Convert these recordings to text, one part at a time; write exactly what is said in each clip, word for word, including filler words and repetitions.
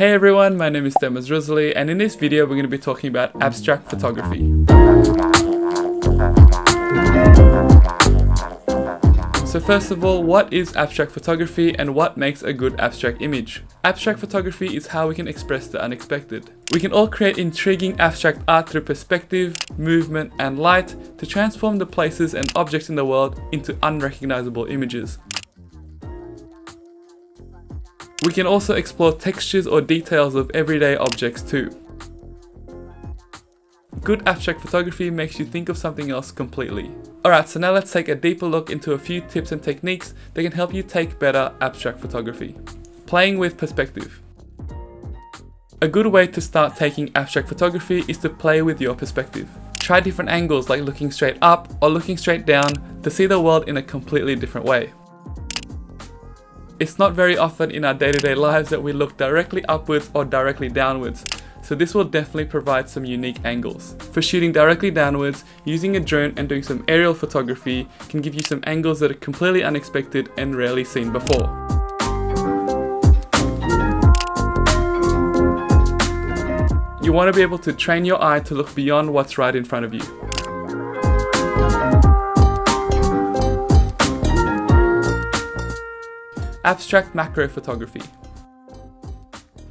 Hey everyone, my name is Demas Rusli, and in this video we're going to be talking about abstract photography. So first of all, what is abstract photography and what makes a good abstract image? Abstract photography is how we can express the unexpected. We can all create intriguing abstract art through perspective, movement and light to transform the places and objects in the world into unrecognizable images. We can also explore textures or details of everyday objects too. Good abstract photography makes you think of something else completely. Alright, so now let's take a deeper look into a few tips and techniques that can help you take better abstract photography. Playing with perspective. A good way to start taking abstract photography is to play with your perspective. Try different angles like looking straight up or looking straight down to see the world in a completely different way. It's not very often in our day-to-day lives that we look directly upwards or directly downwards, so this will definitely provide some unique angles. For shooting directly downwards, using a drone and doing some aerial photography can give you some angles that are completely unexpected and rarely seen before. You want to be able to train your eye to look beyond what's right in front of you. Abstract macro photography.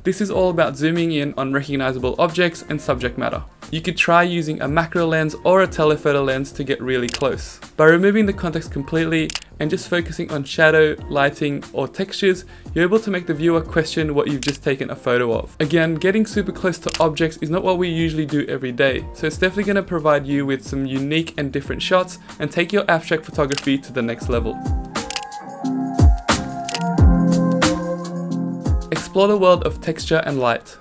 This is all about zooming in on recognizable objects and subject matter. You could try using a macro lens or a telephoto lens to get really close. By removing the context completely and just focusing on shadow, lighting or textures, you're able to make the viewer question what you've just taken a photo of. Again, getting super close to objects is not what we usually do every day, so it's definitely going to provide you with some unique and different shots and take your abstract photography to the next level. Explore the world of texture and light.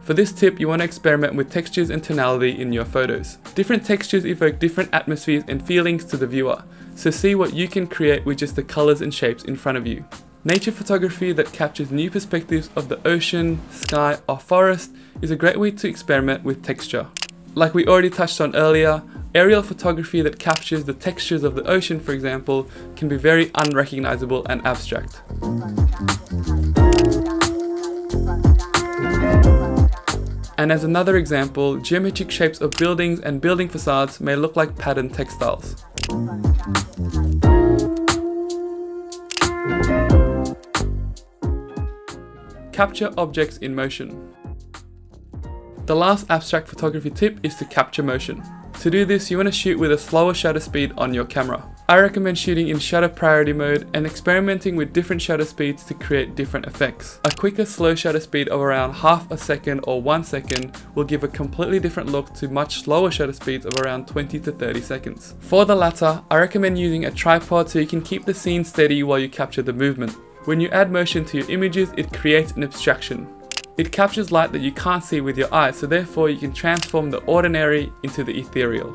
For this tip, you want to experiment with textures and tonality in your photos. Different textures evoke different atmospheres and feelings to the viewer, so see what you can create with just the colors and shapes in front of you. Nature photography that captures new perspectives of the ocean, sky or forest is a great way to experiment with texture. Like we already touched on earlier, aerial photography that captures the textures of the ocean, for example, can be very unrecognizable and abstract. And as another example, geometric shapes of buildings and building facades may look like patterned textiles. Capture objects in motion. The last abstract photography tip is to capture motion. To do this, you want to shoot with a slower shutter speed on your camera. I recommend shooting in shutter priority mode and experimenting with different shutter speeds to create different effects. A quicker slow shutter speed of around half a second or one second will give a completely different look to much slower shutter speeds of around twenty to thirty seconds. For the latter, I recommend using a tripod so you can keep the scene steady while you capture the movement. When you add motion to your images, it creates an abstraction. It captures light that you can't see with your eyes, so therefore you can transform the ordinary into the ethereal.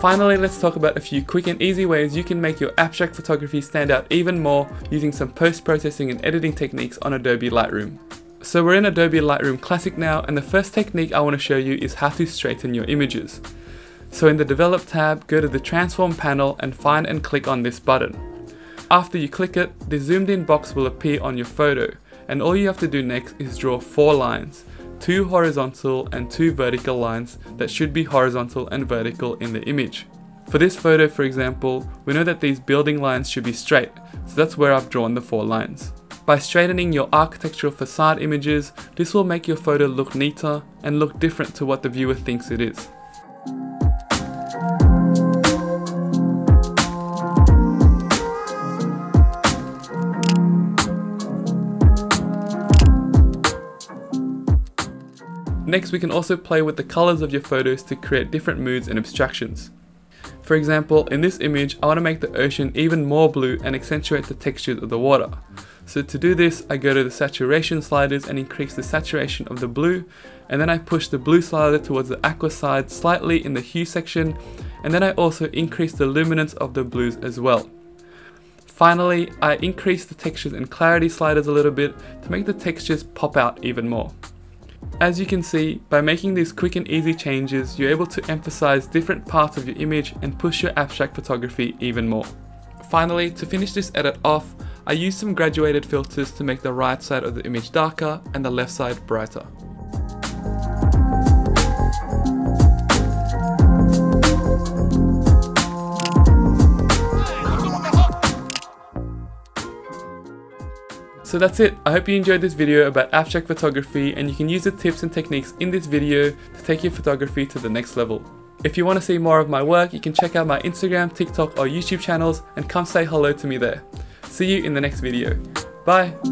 Finally, let's talk about a few quick and easy ways you can make your abstract photography stand out even more using some post-processing and editing techniques on Adobe Lightroom. So we're in Adobe Lightroom Classic now, and the first technique I want to show you is how to straighten your images. So in the Develop tab, go to the Transform panel and find and click on this button. After you click it, the zoomed in box will appear on your photo, and all you have to do next is draw four lines, two horizontal and two vertical lines that should be horizontal and vertical in the image. For this photo, for example, we know that these building lines should be straight, so that's where I've drawn the four lines. By straightening your architectural facade images, this will make your photo look neater and look different to what the viewer thinks it is. Next, we can also play with the colors of your photos to create different moods and abstractions. For example, in this image, I want to make the ocean even more blue and accentuate the textures of the water. So to do this, I go to the saturation sliders and increase the saturation of the blue, and then I push the blue slider towards the aqua side slightly in the hue section, and then I also increase the luminance of the blues as well. Finally, I increase the textures and clarity sliders a little bit to make the textures pop out even more. As you can see, by making these quick and easy changes, you're able to emphasize different parts of your image and push your abstract photography even more. Finally, to finish this edit off, I used some graduated filters to make the right side of the image darker and the left side brighter. So that's it. I hope you enjoyed this video about abstract photography, and you can use the tips and techniques in this video to take your photography to the next level. If you want to see more of my work, you can check out my Instagram, TikTok or YouTube channels and come say hello to me there. See you in the next video. Bye!